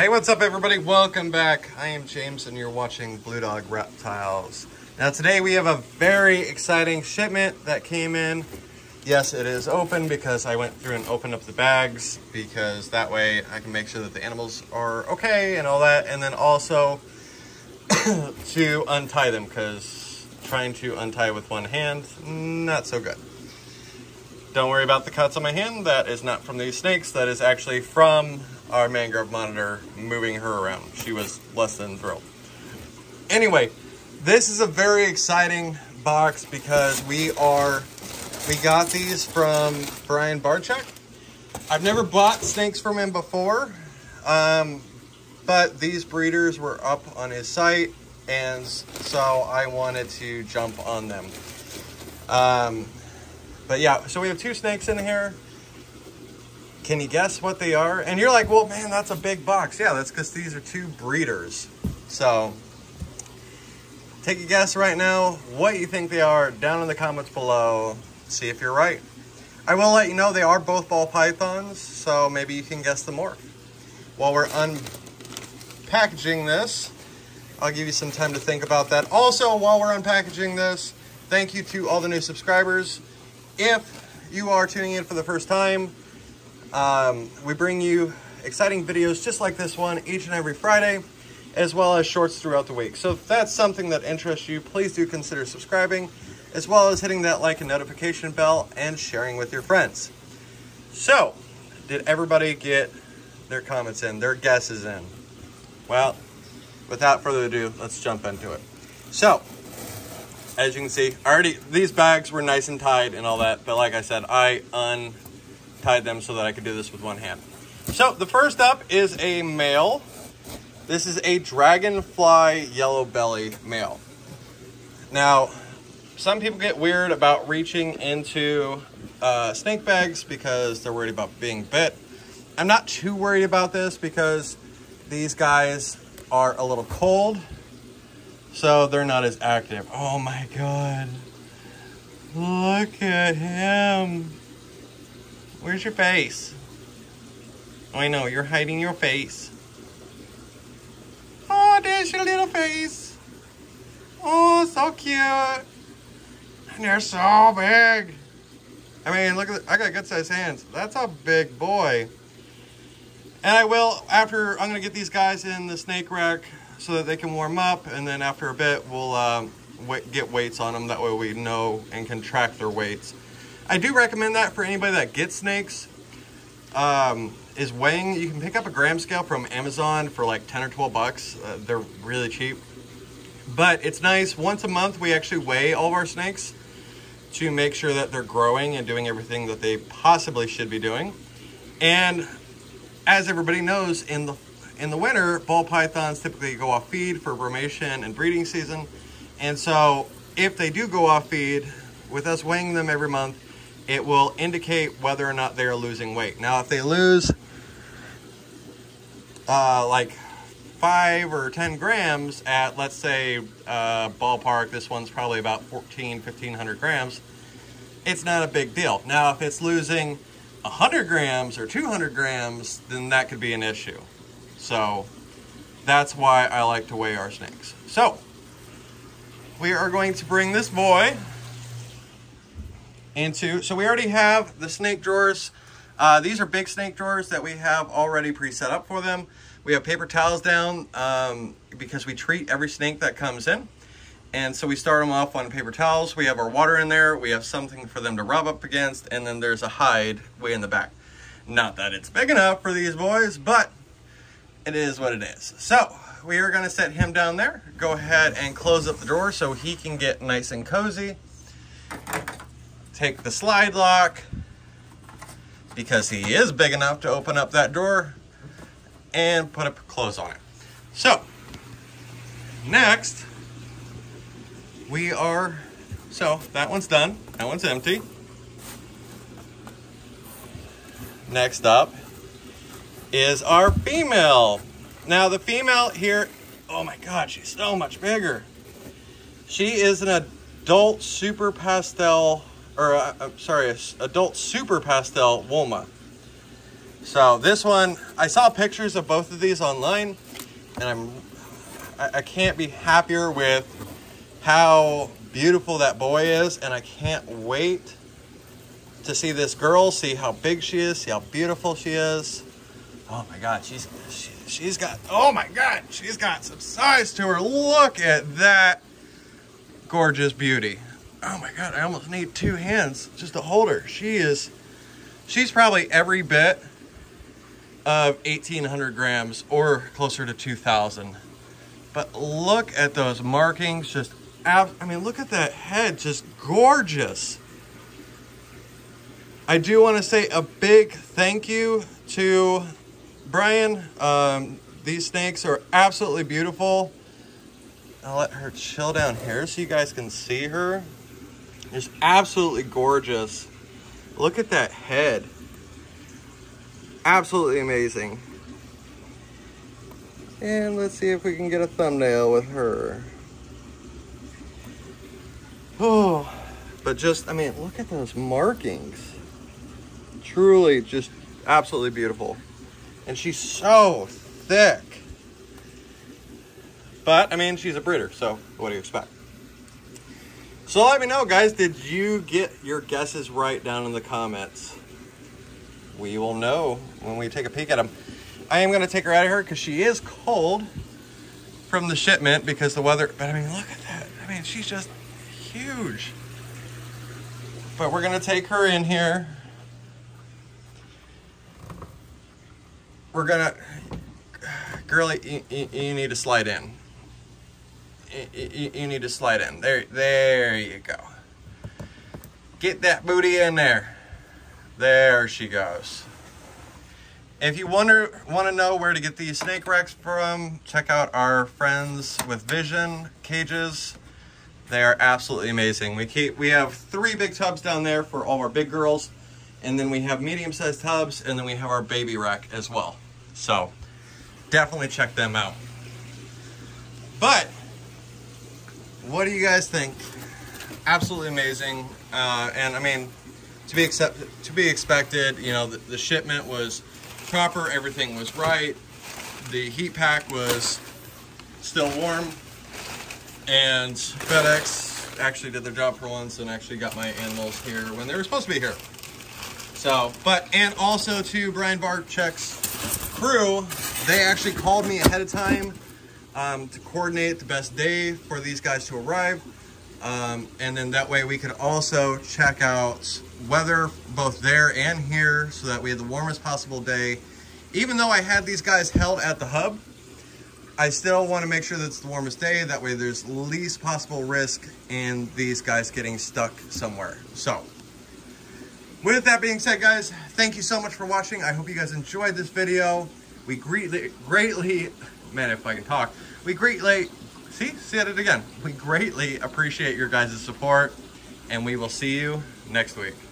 Hey, what's up everybody? Welcome back. I am James and you're watching Blue Dog Reptiles. Now today we have a very exciting shipment that came in. Yes, it is open because I went through and opened up the bags because that way I can make sure that the animals are okay and all that. And then also to untie them because trying to untie with one hand, not so good. Don't worry about the cuts on my hand. That is not from these snakes. That is actually from our mangrove monitor moving her around. She was less than thrilled. Anyway, this is a very exciting box because we got these from Brian Barczyk. I've never bought snakes from him before, but these breeders were up on his site, and so I wanted to jump on them. But yeah, so we have two snakes in here. Can you guess what they are? And you're like, well, man, that's a big box. Yeah, that's because these are two breeders. So take a guess right now what you think they are down in the comments below. See if you're right. I will let you know they are both ball pythons, so maybe you can guess the morph. While we're unpackaging this, I'll give you some time to think about that. Also, while we're unpackaging this, thank you to all the new subscribers. If you are tuning in for the first time, we bring you exciting videos just like this one each and every Friday, as well as shorts throughout the week. So if that's something that interests you, please do consider subscribing, as well as hitting that like and notification bell and sharing with your friends. So, did everybody get their comments in, their guesses in? Well, without further ado, let's jump into it. So, as you can see, already these bags were nice and tied and all that, but like I said, I untied them so that I could do this with one hand. So the first up is a male. This is a dragonfly yellow belly male. Now, some people get weird about reaching into snake bags because they're worried about being bit. I'm not too worried about this because these guys are a little cold, so they're not as active. Oh my God. Look at him. Where's your face? Oh, I know, you're hiding your face. Oh, there's your little face. Oh, so cute. And they're so big. I mean, look at, I got good sized hands. That's a big boy. And I will, after, I'm gonna get these guys in the snake rack so that they can warm up, and then after a bit, we'll get weights on them. That way we know and can track their weights. I do recommend that for anybody that gets snakes, is weighing. You can pick up a gram scale from Amazon for like 10 or 12 bucks. They're really cheap, but it's nice. Once a month, we actually weigh all of our snakes to make sure that they're growing and doing everything that they possibly should be doing. And as everybody knows, in the winter, ball pythons typically go off feed for bromation and breeding season. And so if they do go off feed, with us weighing them every month, it will indicate whether or not they are losing weight. Now, if they lose like 5 or 10 grams at, let's say, ballpark, this one's probably about 1,500 grams, it's not a big deal. Now, if it's losing 100 grams or 200 grams, then that could be an issue. So that's why I like to weigh our snakes. So we are going to bring this boy into, so we already have the snake drawers. These are big snake drawers that we have already pre-set up for them. We have paper towels down because we treat every snake that comes in. And so we start them off on paper towels. We have our water in there. We have something for them to rub up against. And then there's a hide way in the back. Not that it's big enough for these boys, but it is what it is. So we are going to set him down there. Go ahead and close up the drawer so he can get nice and cozy. Take the slide lock because he is big enough to open up that door and put a close on it. So next we are, so that one's done. That one's empty. Next up is our female. Now the female here, oh my God, she's so much bigger. She is an adult super pastel Woma. So this one, I saw pictures of both of these online, and I can't be happier with how beautiful that boy is, and I can't wait to see this girl, see how big she is, see how beautiful she is. Oh my God, she's got, oh my God, she's got some size to her. Look at that gorgeous beauty. Oh my God, I almost need two hands just to hold her. She's probably every bit of 1,800 grams or closer to 2,000. But look at those markings, just out, I mean, look at that head, just gorgeous. I do want to say a big thank you to Brian. These snakes are absolutely beautiful. I'll let her chill down here so you guys can see her. Just absolutely gorgeous. Look at that head. Absolutely amazing. And let's see if we can get a thumbnail with her. Oh, but just, I mean, look at those markings. Truly just absolutely beautiful. And she's so thick. But, I mean, she's a breeder, so what do you expect? So let me know, guys, did you get your guesses right down in the comments? We will know when we take a peek at them. I am going to take her out of here because she is cold from the shipment because the weather. But, I mean, look at that. I mean, she's just huge. But we're going to take her in here. We're going to... Girlie, you need to slide in. You need to slide in. There you go. Get that booty in there. There she goes. If you want to know where to get these snake racks from, check out our friends with Vision Cages. They are absolutely amazing. We have three big tubs down there for all our big girls, and then we have medium-sized tubs, and then we have our baby rack as well. So definitely check them out. But what do you guys think? Absolutely amazing, and I mean, to be expected. You know, the shipment was proper, everything was right, the heat pack was still warm, and FedEx actually did their job for once and actually got my animals here when they were supposed to be here. So, but, and also to Brian Barczyk's crew, they actually called me ahead of time to coordinate the best day for these guys to arrive, and then that way we could also check out weather both there and here so that we had the warmest possible day. Even though I had these guys held at the hub, I still want to make sure that it's the warmest day. That way there's least possible risk in these guys getting stuck somewhere. So with that being said, guys, thank you so much for watching. I hope you guys enjoyed this video. We greatly, man, if I can talk, we greatly, said it again. We greatly appreciate your guys' support, and we will see you next week.